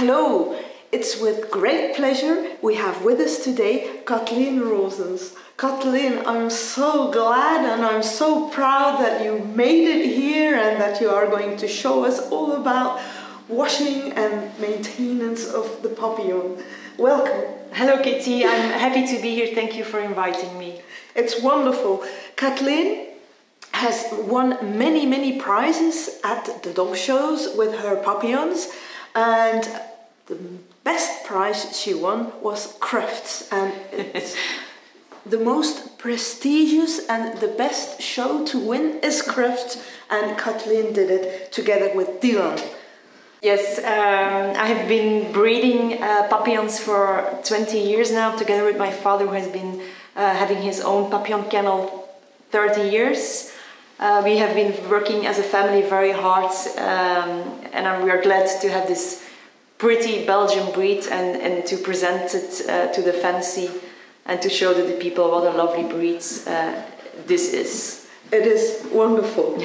Hello, it's with great pleasure we have with us today Kathleen Roosens. Kathleen, I'm so glad and I'm so proud that you made it here and that you are going to show us all about washing and maintenance of the Papillon. Welcome. Hello Kitty, I'm happy to be here, thank you for inviting me. It's wonderful. Kathleen has won many prizes at the dog shows with her Papillons, and the best prize she won was Crufts, and it's the most prestigious and the best show to win is Crufts, and Kathleen did it together with Dylan. Yes, I have been breeding Papillons for 20 years now, together with my father, who has been having his own Papillon kennel 30 years. We have been working as a family very hard, and we are glad to have this pretty Belgian breed and to present it to the fancy and to show to the people what a lovely breed this is. It is wonderful,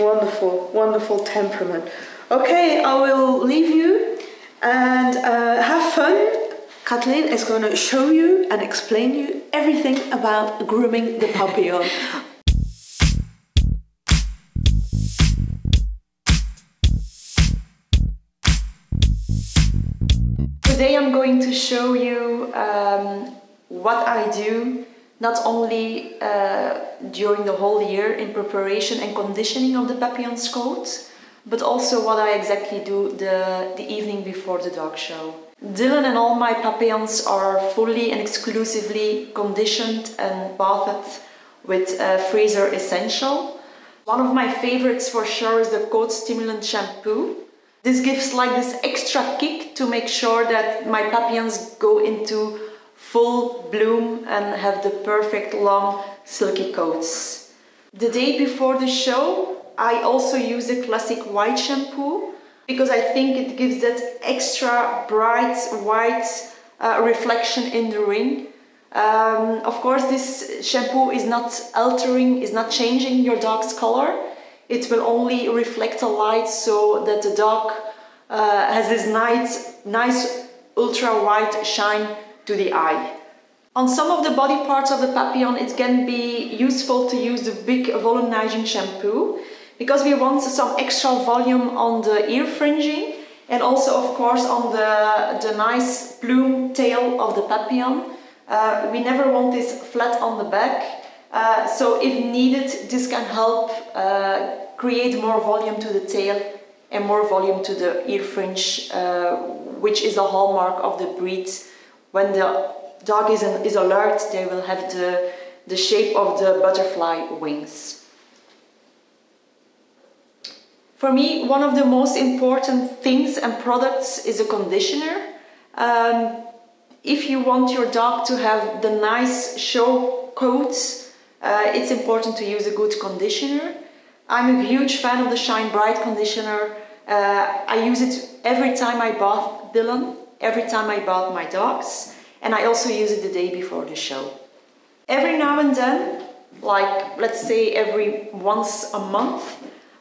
wonderful temperament. Okay, I will leave you and have fun. Kathleen is going to show you and explain you everything about grooming the Papillon. Today I'm going to show you what I do, not only during the whole year in preparation and conditioning of the Papillon's coat, but also what I exactly do the evening before the dog show. Dylan and all my Papillons are fully and exclusively conditioned and bathed with Fraser Essential. One of my favorites for sure is the coat stimulant shampoo. This gives like this extra kick to make sure that my Papillons go into full bloom and have the perfect long silky coats. The day before the show, I also use the classic white shampoo because I think it gives that extra bright white reflection in the ring. Of course, this shampoo is not altering, is not changing your dog's color. It will only reflect the light so that the dog has this nice ultra-white shine to the eye. On some of the body parts of the Papillon, it can be useful to use the big volumizing shampoo, because we want some extra volume on the ear fringing and also of course on the nice plume tail of the Papillon. We never want this flat on the back, so if needed this can help create more volume to the tail and more volume to the ear fringe, which is the hallmark of the breed. When the dog is alert, they will have the shape of the butterfly wings. For me, one of the most important things and products is a conditioner. If you want your dog to have the nice show coats, it's important to use a good conditioner. I'm a huge fan of the Shine Bright conditioner. I use it every time I bath Dylan, every time I bath my dogs, and I also use it the day before the show. Every now and then, like let's say every once a month,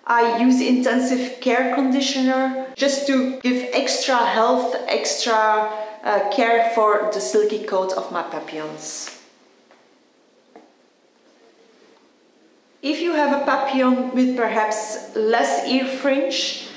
I use intensive care conditioner just to give extra health, extra care for the silky coat of my Papillons. If you have a Papillon with perhaps less ear fringe,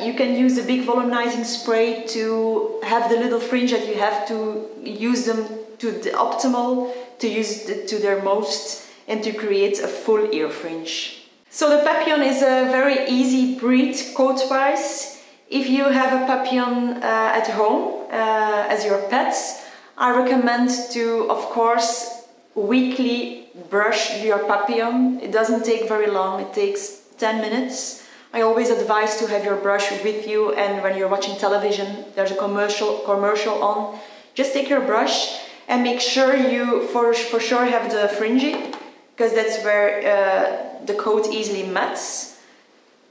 you can use a big volumizing spray to have the little fringe that you have to use them to the optimal, to use to their most, and to create a full ear fringe. So the Papillon is a very easy breed coat-wise. If you have a Papillon at home as your pets, I recommend to, of course, weekly brush your Papillon. It doesn't take very long, it takes 10 minutes. I always advise to have your brush with you, and when you're watching television, there's a commercial on. Just take your brush and make sure you for sure have the fringing, because that's where the coat easily mats.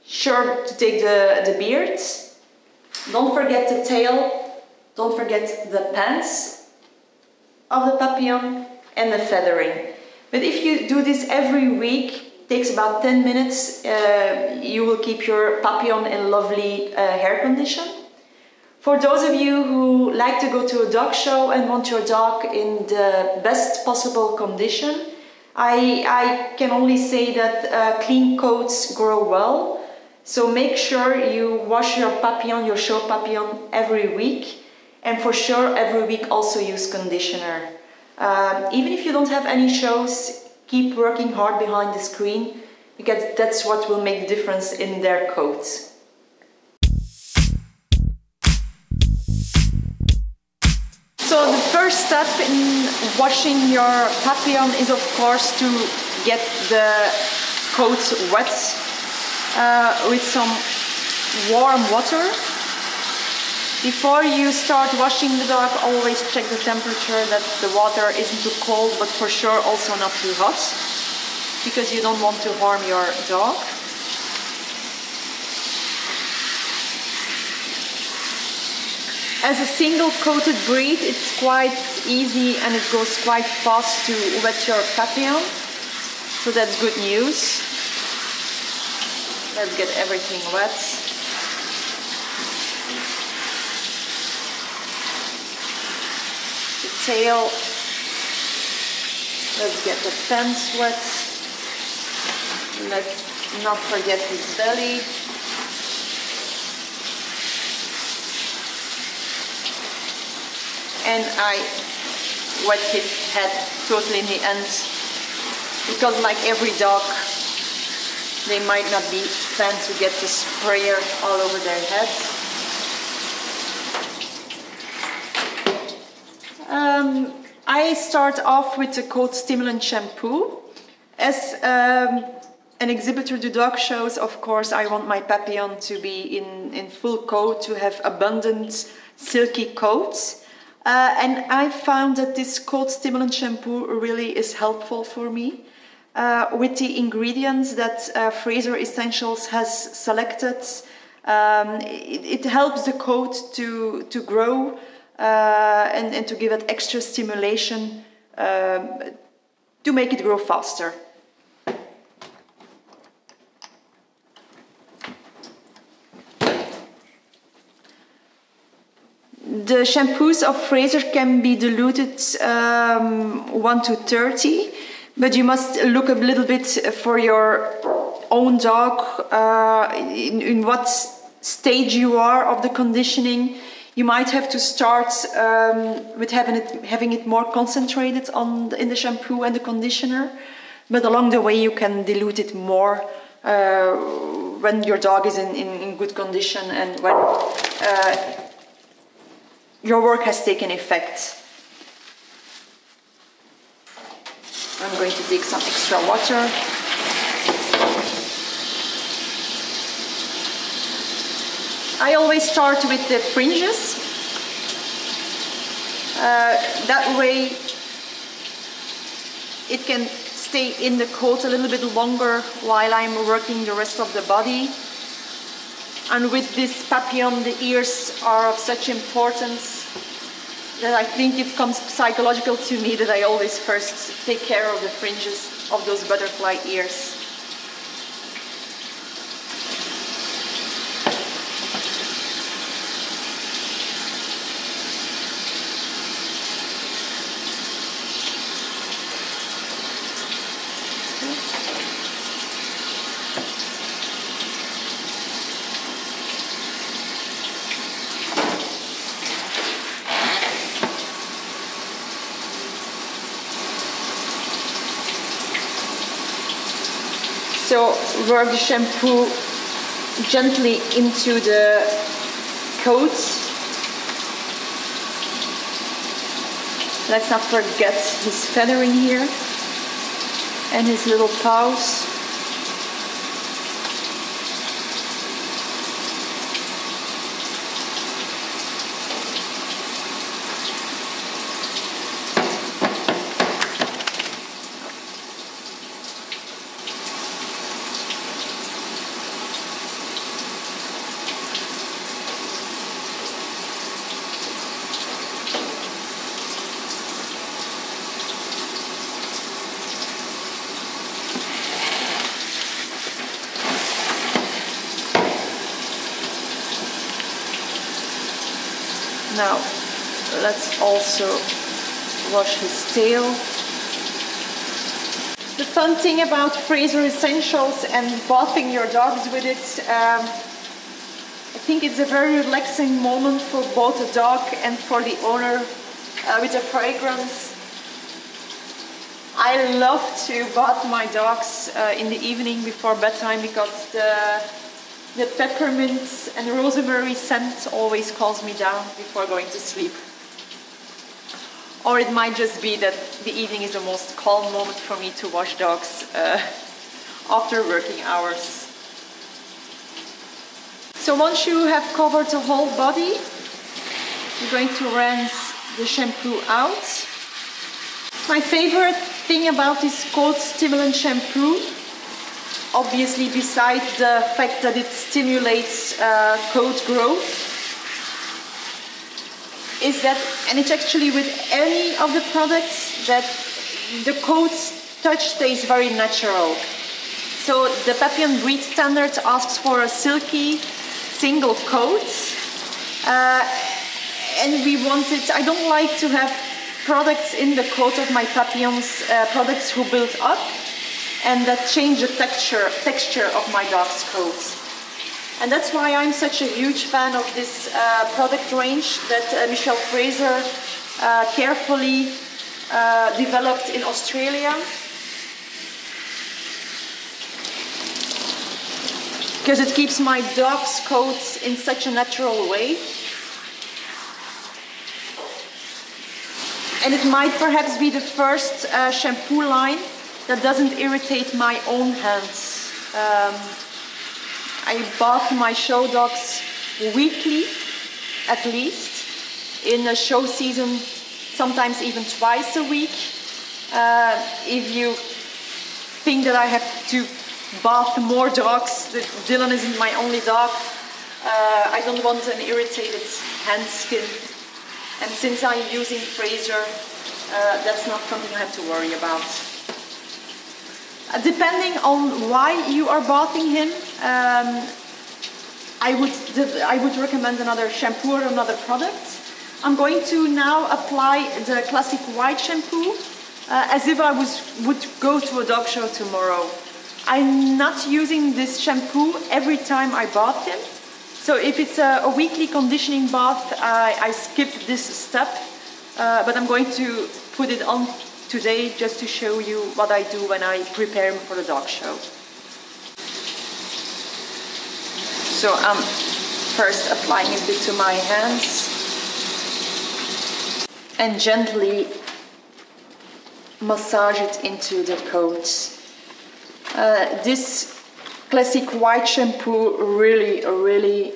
Sure to take the beard. Don't forget the tail. Don't forget the pants of the Papillon and the feathering. But if you do this every week, it takes about 10 minutes, you will keep your Papillon in lovely hair condition. For those of you who like to go to a dog show and want your dog in the best possible condition, I can only say that clean coats grow well. So make sure you wash your Papillon, your show Papillon, every week. And for sure every week also use conditioner. Even if you don't have any shows, keep working hard behind the screen, because that's what will make the difference in their coats. So the first step in washing your Papillon is of course to get the coat wet with some warm water. Before you start washing the dog, always check the temperature, that the water isn't too cold, but for sure also not too hot, because you don't want to harm your dog. As a single coated breed, it's quite easy and it goes quite fast to wet your Papillon, so that's good news. Let's get everything wet. The tail, let's get the pants wet. Let's not forget his belly. And I wet his head totally in the end, because like every dog, they might not be fans to get the sprayer all over their heads. I start off with the coat stimulant shampoo. As an exhibitor to dog shows, of course, I want my Papillon to be in full coat, to have abundant silky coats. And I found that this coat stimulant shampoo really is helpful for me. With the ingredients that Fraser Essentials has selected, it helps the coat to grow and to give it extra stimulation to make it grow faster. The shampoos of Fraser can be diluted 1 to 30, but you must look a little bit for your own dog, in what stage you are of the conditioning. You might have to start with having it more concentrated in the shampoo and the conditioner, but along the way you can dilute it more when your dog is in good condition and when your work has taken effect. I'm going to take some extra water. I always start with the fringes. That way it can stay in the coat a little bit longer while I'm working the rest of the body. And with this Papillon, the ears are of such importance that I think it comes psychological to me that I always first take care of the fringes of those butterfly ears. So work the shampoo gently into the coat. Let's not forget his feathering here and his little paws. Now, let's also wash his tail. The fun thing about Fraser Essentials and bathing your dogs with it, I think it's a very relaxing moment for both the dog and for the owner with the fragrance. I love to bath my dogs in the evening before bedtime because the peppermint and rosemary scent always calms me down before going to sleep. Or it might just be that the evening is the most calm moment for me to wash dogs after working hours. So once you have covered the whole body, you're going to rinse the shampoo out. My favorite thing about this cold stimulant shampoo, obviously besides the fact that it stimulates coat growth, is that, and it's actually with any of the products, that the coat's touch stays very natural. So the Papillon breed standard asks for a silky single coat, and we want it. I don't like to have products in the coat of my Papillons, products who build up and that change the texture of my dog's coat. And that's why I'm such a huge fan of this product range that Michelle Fraser carefully developed in Australia. Because it keeps my dog's coats in such a natural way. And it might perhaps be the first shampoo line that doesn't irritate my own hands. I bath my show dogs weekly, at least, in a show season, sometimes even twice a week. If you think that I have to bath more dogs, that Dylan isn't my only dog, I don't want an irritated hand skin. And since I'm using Fraser, that's not something I have to worry about. Depending on why you are bathing him, I would recommend another shampoo or another product. I'm going to now apply the classic white shampoo as if I would go to a dog show tomorrow. I'm not using this shampoo every time I bath him. So if it's a weekly conditioning bath, I skip this step, but I'm going to put it on today just to show you what I do when I prepare him for the dog show. So I'm first applying a bit to my hands and gently massage it into the coat. This classic white shampoo really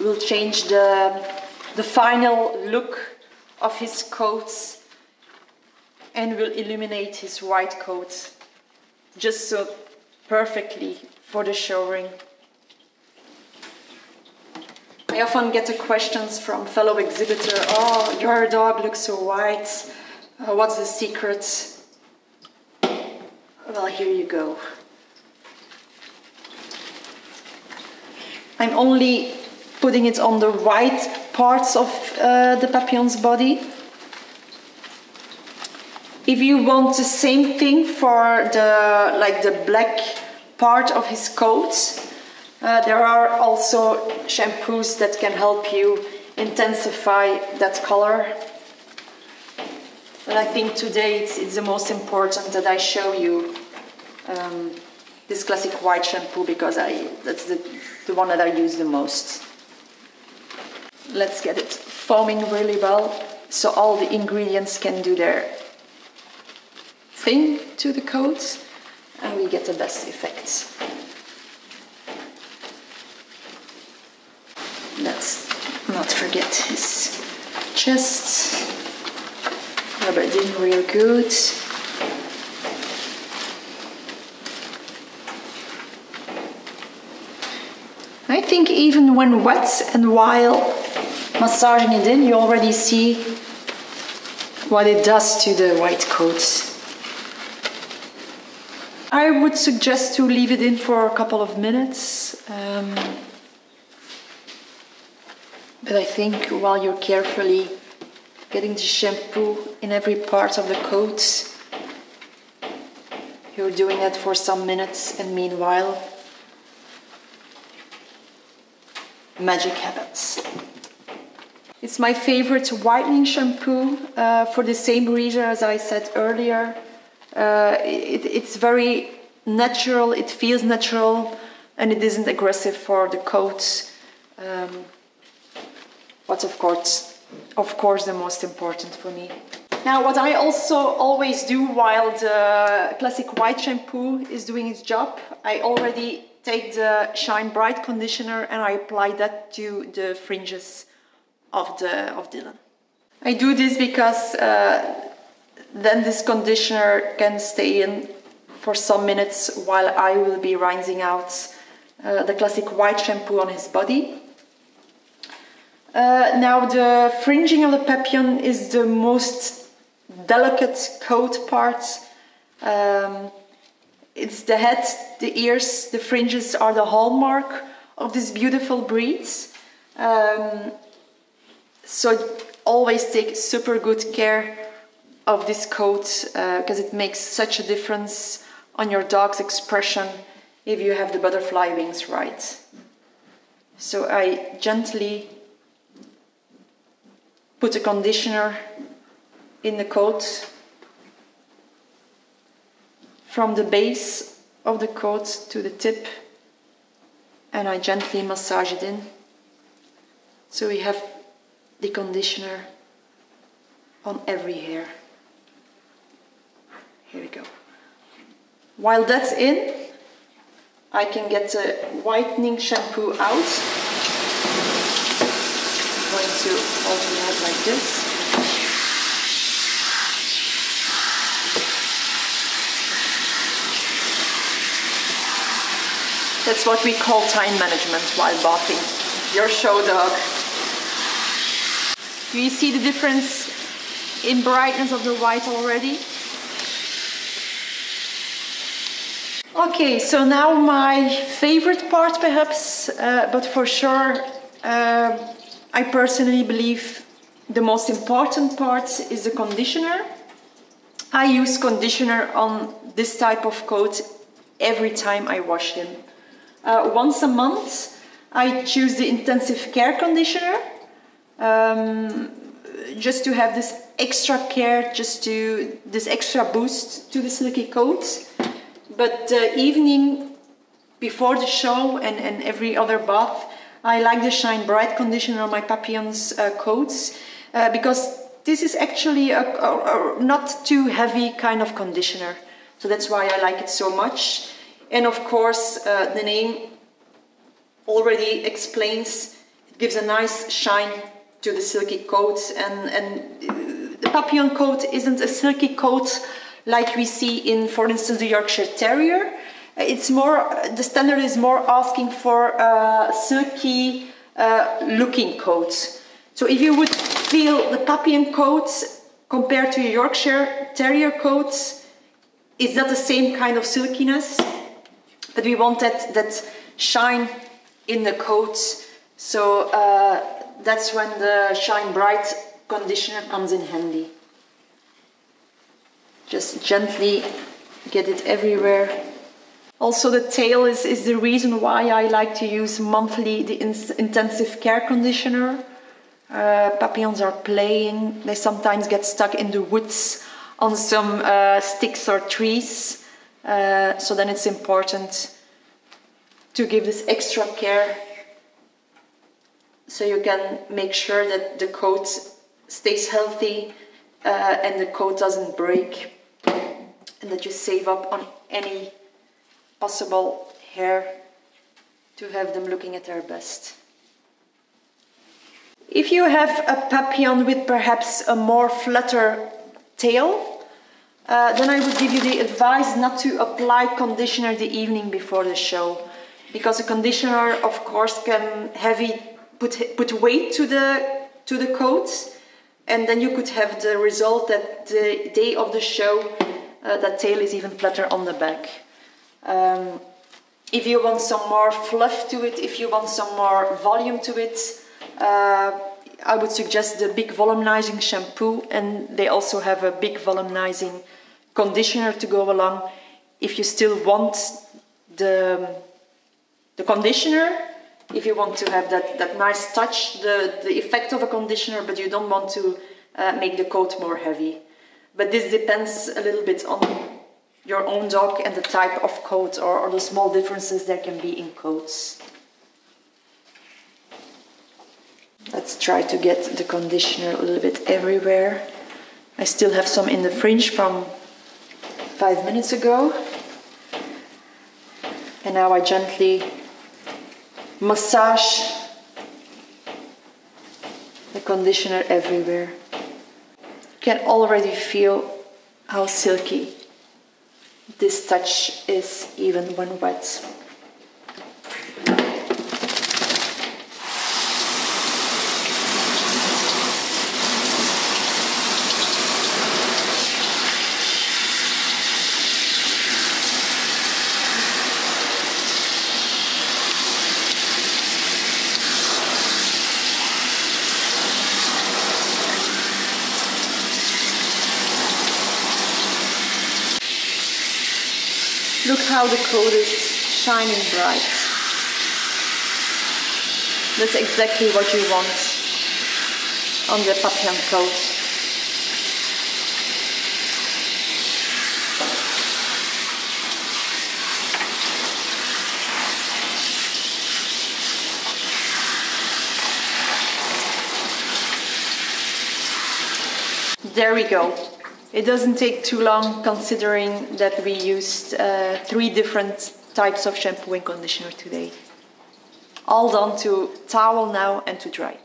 will change the final look of his coats and will illuminate his white coat just so perfectly for the show ring. I often get the questions from fellow exhibitors, "Oh, your dog looks so white, what's the secret?" Well, here you go. I'm only putting it on the white parts of the Papillon's body. If you want the same thing for the black part of his coat, there are also shampoos that can help you intensify that color. But I think today it's the most important that I show you this classic white shampoo because that's the one that I use the most. Let's get it foaming really well so all the ingredients can do their thing to the coat and we get the best effects. Let's not forget his chest. Rub it in real good. I think even when wet and while massaging it in, you already see what it does to the white coat. I would suggest to leave it in for a couple of minutes But I think while you're carefully getting the shampoo in every part of the coat, you're doing that for some minutes, and meanwhile, magic happens. It's my favorite whitening shampoo for the same reason as I said earlier. It's very natural, it feels natural, and it isn't aggressive for the coat. What's of course the most important for me. Now, what I also always do while the classic white shampoo is doing its job, I already take the Shine Bright conditioner and I apply that to the fringes of Dylan. I do this because then this conditioner can stay in for some minutes while I will be rinsing out the classic white shampoo on his body. Now the fringing of the Papillon is the most delicate coat part. It's the head, the ears, the fringes are the hallmark of this beautiful breed. So always take super good care of this coat because it makes such a difference on your dog's expression if you have the butterfly wings right. So I gently put a conditioner in the coat from the base of the coat to the tip, and I gently massage it in. So we have the conditioner on every hair. Here we go. While that's in, I can get the whitening shampoo out. I'm going to alternate like this. That's what we call time management while bathing your show dog. Do you see the difference in brightness of the white already? Okay, so now my favorite part perhaps, but for sure I personally believe the most important part is the conditioner. I use conditioner on this type of coat every time I wash him. Once a month, I choose the intensive care conditioner just to have this extra care, this extra boost to the silky coat. But the evening before the show and every other bath, I like the Shine Bright conditioner on my Papillon's coats because this is actually a not too heavy kind of conditioner. So that's why I like it so much. And of course, the name already explains, it gives a nice shine to the silky coat. And the Papillon coat isn't a silky coat like we see in, for instance, the Yorkshire Terrier. It's more, the standard is more asking for a silky looking coat. So if you would feel the Papillon coat compared to a Yorkshire Terrier coat, it's not the same kind of silkiness, but we want that shine in the coat. So that's when the Shine Bright conditioner comes in handy. Just gently get it everywhere. Also, the tail is the reason why I like to use monthly the intensive care conditioner. Papillons are playing. They sometimes get stuck in the woods on some sticks or trees. So then it's important to give this extra care so you can make sure that the coat stays healthy and the coat doesn't break, and that you save up on any possible hair to have them looking at their best. If you have a Papillon with perhaps a more flutter tail, then I would give you the advice not to apply conditioner the evening before the show, because a conditioner of course can put weight to the coat, and then you could have the result that the day of the show that tail is even flatter on the back. If you want some more fluff to it, if you want some more volume to it, I would suggest the big volumizing shampoo, and they also have a big volumizing conditioner to go along. If you still want the conditioner, if you want to have that nice touch, the effect of a conditioner, but you don't want to make the coat more heavy. But this depends a little bit on your own dog and the type of coat, or the small differences there can be in coats. Let's try to get the conditioner a little bit everywhere. I still have some in the fringe from 5 minutes ago. And now I gently massage the conditioner everywhere. You can already feel how silky this touch is, even when wet. Look how the coat is shining bright. That's exactly what you want on the Papillon coat. There we go. It doesn't take too long, considering that we used 3 different types of shampoo and conditioner today. All done to towel now and to dry.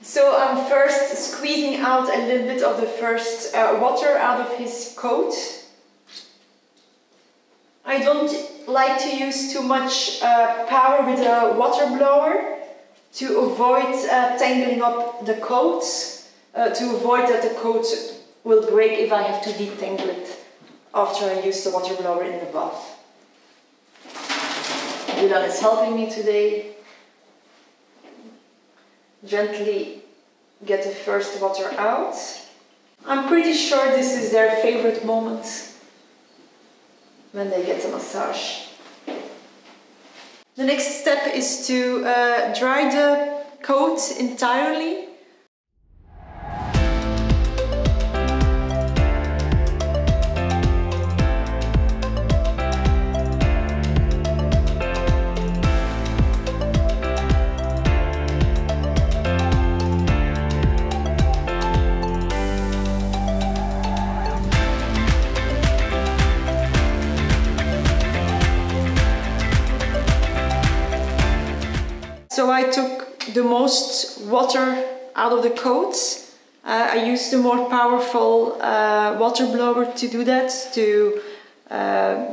So I'm first squeezing out a little bit of the first water out of his coat. I don't like to use too much power with a water blower, to avoid tangling up the coat, to avoid that the coat will break if I have to detangle it after I use the water blower in the bath. Dylan is helping me today. Gently get the first water out. I'm pretty sure this is their favorite moment when they get a massage. The next step is to dry the coat entirely. So I took the most water out of the coat. I used the more powerful water blower to do that, to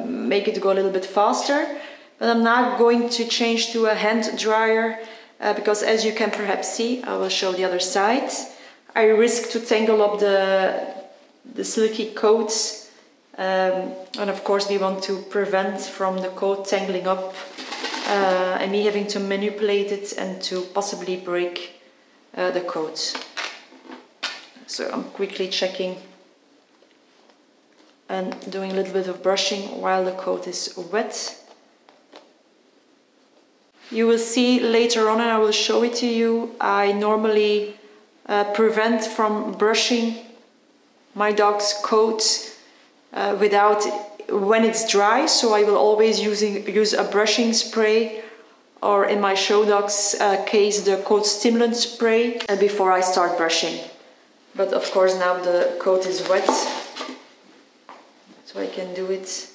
make it go a little bit faster. But I'm now going to change to a hand dryer because, as you can perhaps see, I will show the other side, I risk to tangle up the silky coats, and of course we want to prevent from the coat tangling up and me having to manipulate it and to possibly break the coat. So I'm quickly checking and doing a little bit of brushing while the coat is wet. You will see later on, and I will show it to you, I normally prevent from brushing my dog's coat without when it's dry, so I will always use a brushing spray, or in my show dog's case the coat stimulant spray, before I start brushing. But of course now the coat is wet, so I can do it.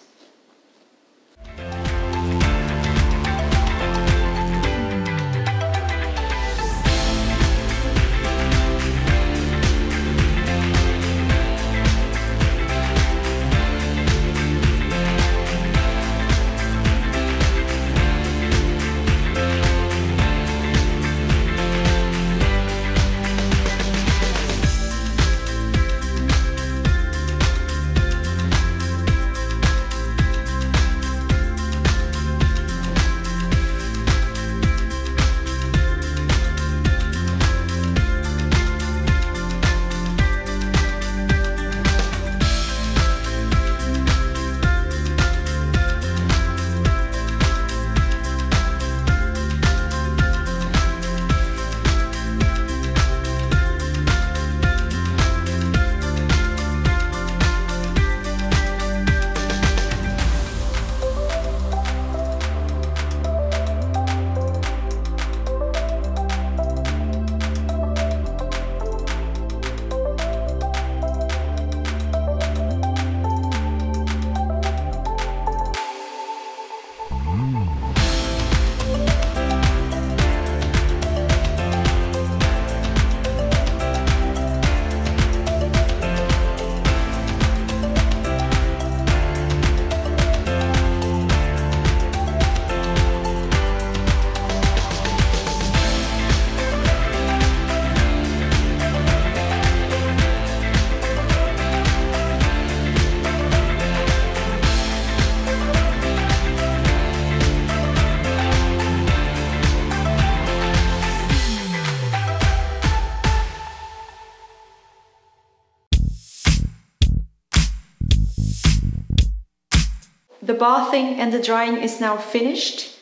bathing and the drying is now finished.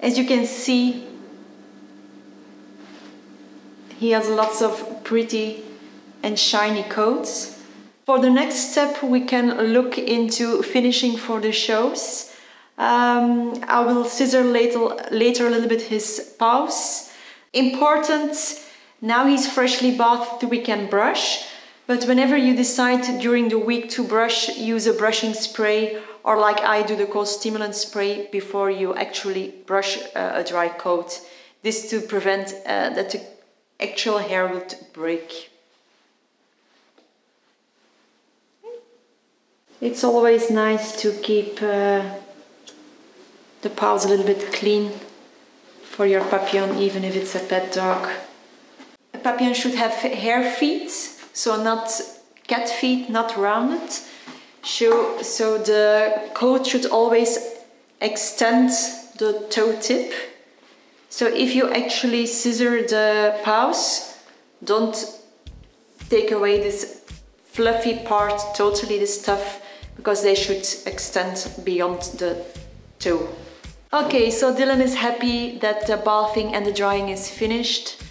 As you can see, he has lots of pretty and shiny coats. For the next step, we can look into finishing for the shows. I will scissor later a little bit his paws. Important, now he's freshly bathed, we can brush. But whenever you decide during the week to brush, use a brushing spray, or like I do, the cold stimulant spray before you actually brush a dry coat. This to prevent that the actual hair would break. It's always nice to keep the paws a little bit clean for your Papillon, even if it's a pet dog. A Papillon should have hair feet, so not cat feet, not rounded. So the coat should always extend the toe tip. So if you actually scissor the paws, don't take away this fluffy part totally, this stuff, because they should extend beyond the toe. Okay, so Dylan is happy that the bathing and the drying is finished.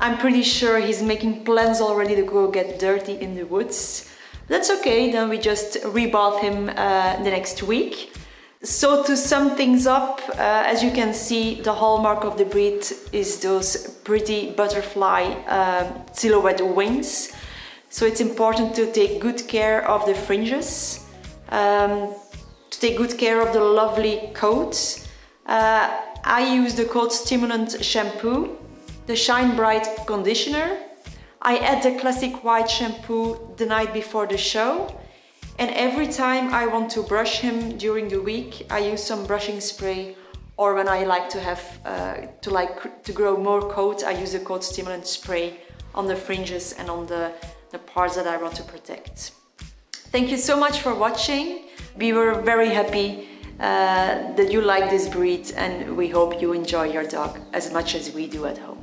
I'm pretty sure he's making plans already to go get dirty in the woods. That's okay, then we just rebath him the next week. So to sum things up, as you can see, the hallmark of the breed is those pretty butterfly silhouette wings. So it's important to take good care of the fringes, to take good care of the lovely coat. I use the coat stimulant shampoo, the Shine Bright conditioner. I add the classic white shampoo the night before the show, and every time I want to brush him during the week, I use some brushing spray, or when I like to have to grow more coat, I use the coat stimulant spray on the fringes and on the parts that I want to protect. Thank you so much for watching. We were very happy that you like this breed, and we hope you enjoy your dog as much as we do at home.